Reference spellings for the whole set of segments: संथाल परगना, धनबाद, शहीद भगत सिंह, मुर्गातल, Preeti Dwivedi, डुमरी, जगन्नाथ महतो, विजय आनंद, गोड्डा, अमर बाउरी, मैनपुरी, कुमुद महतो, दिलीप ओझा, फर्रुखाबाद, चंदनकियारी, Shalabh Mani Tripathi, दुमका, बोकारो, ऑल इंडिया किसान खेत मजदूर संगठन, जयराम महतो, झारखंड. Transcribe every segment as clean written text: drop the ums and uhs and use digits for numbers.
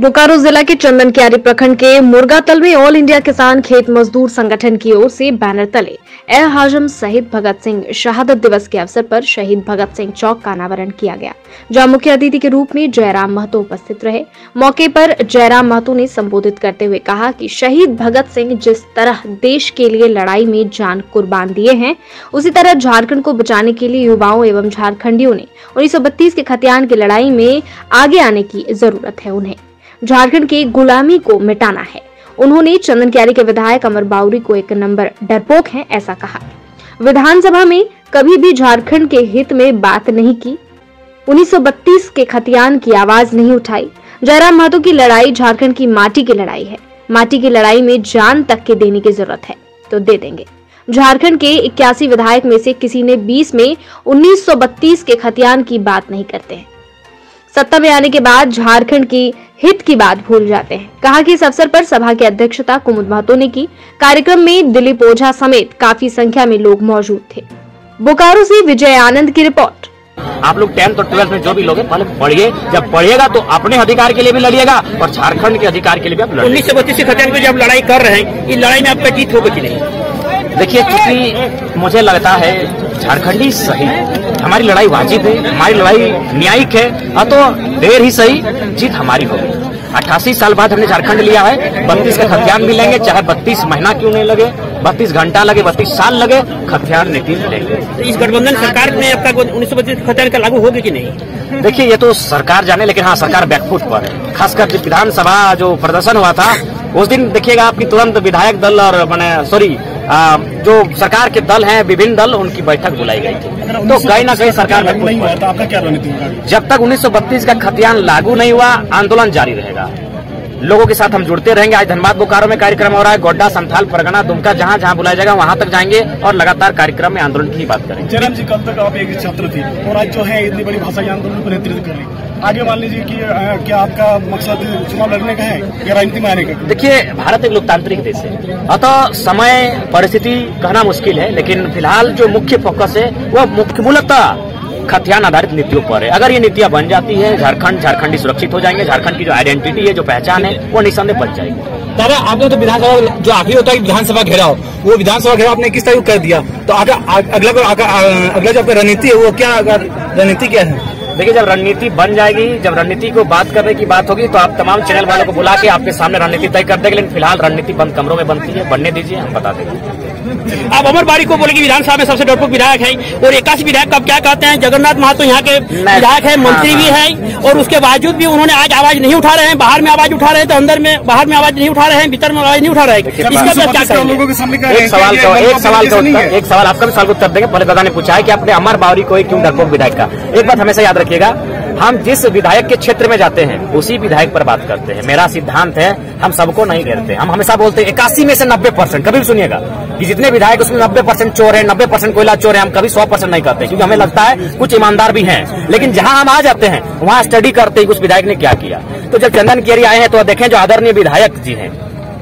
बोकारो जिला के चंदनकियारी प्रखंड के मुर्गातल में ऑल इंडिया किसान खेत मजदूर संगठन की ओर से बैनर तले ए हाजम शहीद भगत सिंह शहादत दिवस के अवसर पर शहीद भगत सिंह चौक का अनावरण किया गया, जहां मुख्य अतिथि के रूप में जयराम महतो उपस्थित रहे। मौके पर जयराम महतो ने संबोधित करते हुए कहा कि शहीद भगत सिंह जिस तरह देश के लिए लड़ाई में जान कुर्बान दिए हैं, उसी तरह झारखण्ड को बचाने के लिए युवाओं एवं झारखंडियों ने 1932 के खतियान की लड़ाई में आगे आने की जरूरत है। उन्हें झारखंड की गुलामी को मिटाना है। उन्होंने चंदनकियारी के विधायक अमर बाउरी को एक नंबर डरपोक हैं ऐसा कहा। विधानसभा में कभी भी झारखंड के हित में बात नहीं की, 1932 के खतियान की आवाज नहीं उठाई। जयराम महतो की लड़ाई झारखंड की माटी की लड़ाई है। माटी की लड़ाई में जान तक के देने की जरूरत है तो दे देंगे। झारखंड के 81 विधायक में से किसी ने 20 में 1932 के खतियान की बात नहीं करते हैं। सत्ता में आने के बाद झारखंड की हित की बात भूल जाते हैं। कहा कि इस अवसर पर सभा की अध्यक्षता कुमुद महतो ने की। कार्यक्रम में दिलीप ओझा समेत काफी संख्या में लोग मौजूद थे। बोकारो से विजय आनंद की रिपोर्ट। आप लोग 10th और 12th में जो भी लोग हैं पहले पढ़िए, जब पढ़िएगा तो अपने अधिकार के लिए भी लड़िएगा और झारखंड के अधिकार के लिए भी आप लड़िएगा। 1932 के खतियान में जब लड़ाई कर रहे हैं, इस लड़ाई में आपका जीत होगा कि नहीं? देखिए, क्योंकि मुझे लगता है झारखंडी सही, हमारी लड़ाई वाजिब है, हमारी लड़ाई न्यायिक है, तो देर ही सही जीत हमारी होगी। 88 साल बाद हमने झारखंड लिया है। 32 का खतियान भी लेंगे, चाहे 32 महीना क्यों नहीं लगे, 32 घंटा लगे, 32 साल लगे, खतियान नीति लेंगे। इस गठबंधन सरकार में आपका 1932 खतियान का लागू होगी कि नहीं? देखिए, ये तो सरकार जाने, लेकिन हाँ, सरकार बैकफुट पर है। खासकर विधानसभा जो प्रदर्शन हुआ था उस दिन देखिएगा, आपकी तुरंत विधायक दल और जो सरकार के दल हैं, विभिन्न दल, उनकी बैठक बुलाई गई थी। तो कहीं ना कहीं सरकार में नहीं हुआ। तो आपका क्या रणनीति होगा? जब तक 1932 का खतियान लागू नहीं हुआ, आंदोलन जारी रहेगा। लोगों के साथ हम जुड़ते रहेंगे। आज धनबाद बोकारो में कार्यक्रम हो रहा है, गोड्डा, संथाल, परगना, दुमका, जहाँ जहाँ बुलाया जाएगा वहाँ तक जाएंगे और लगातार कार्यक्रम में आंदोलन की बात करेंगे। जयराम जी, कब तक आप एक छात्र थे और आज जो है इतनी बड़ी भाषा के आंदोलन को नेतृत्व कर रहे हैं, आगे मान लीजिए कि क्या आपका मकसद चुनाव लड़ने का है या राजनीति में आने का? देखिए, भारत एक लोकतांत्रिक देश है, अतः समय परिस्थिति कहना मुश्किल है, लेकिन फिलहाल जो मुख्य फोकस है वह मूलतः खतियान आधारित नीतियों पर है। अगर ये नीतियाँ बन जाती है, झारखंड, झारखंडी सुरक्षित हो जाएंगे। झारखंड की जो आइडेंटिटी है, जो पहचान है, वो निसंदेह बच जाएगी। दादा, आपने तो विधानसभा जो आखिरी होता है विधानसभा घेराव, वो विधानसभा घेराव आपने किस तरह कर दिया, तो अगला जो आपकी रणनीति है वो क्या, रणनीति क्या है? देखिए, जब रणनीति बन जाएगी, जब रणनीति को बात करने की बात होगी तो आप तमाम चैनल वालों को बुला के आपके सामने रणनीति तय कर देंगे, लेकिन फिलहाल रणनीति बंद कमरों में बनती है, बनने दीजिए, हम बता देंगे। आप अमर बाउरी को बोले कि विधानसभा में सबसे डरपोक विधायक हैं और 81 विधायक आप क्या कहते हैं? जगन्नाथ महतो यहाँ के विधायक है, मंत्री भी है, और उसके बावजूद भी उन्होंने आज आवाज नहीं उठा रहे हैं। बाहर में आवाज उठा रहे हैं तो अंदर में, बाहर में आवाज नहीं उठा रहे हैं, भीतर में आवाज नहीं उठा रहे हैं। एक सवाल आपका भी सवाल उत्तर देंगे। पहले दादा ने पूछा है कि आपने अमर बाउरी को क्यों डरपोक विधायक का, एक बात हमेशा याद रखिएगा, हम जिस विधायक के क्षेत्र में जाते हैं उसी विधायक पर बात करते हैं। मेरा सिद्धांत है, हम सबको नहीं घेरते। हम हमेशा बोलते हैं 81 में से 90%, कभी भी सुनिएगा कि जितने विधायक उसमें 90% चोर है, 90% कोयला चोर है। हम कभी 100% नहीं करते, क्योंकि हमें लगता है कुछ ईमानदार भी हैं, लेकिन जहां हम आ जाते हैं वहां स्टडी करते हैं उस विधायक ने क्या किया। तो जब चंदनकियारी आए हैं तो देखें जो आदरणीय विधायक जी हैं,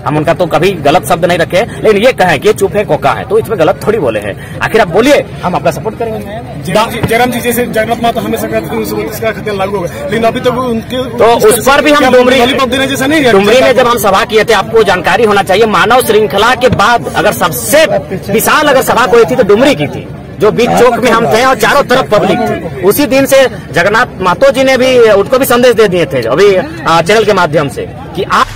हम उनका तो कभी गलत शब्द नहीं रखे, लेकिन ये कहें कि चुप है, कोका है, तो इसमें गलत थोड़ी बोले हैं। आखिर आप बोलिए, हम आपका सपोर्ट करेंगे। जयराम जी जैसे जगन्नाथ महतो हमेशा कहते हैं लागू होगा, लेकिन अभी तक उनके तो उस पर भी हम डुमरी में जब हम सभा किए थे, आपको जानकारी होना चाहिए, मानव श्रृंखला के बाद अगर सबसे विशाल अगर सभा कोई थी तो डुमरी की थी, जो बीच चौक में हम थे और चारों तरफ पब्लिक थी। उसी दिन से जगन्नाथ महतो जी ने भी उनको भी संदेश दे दिए थे अभी चैनल के माध्यम से कि आप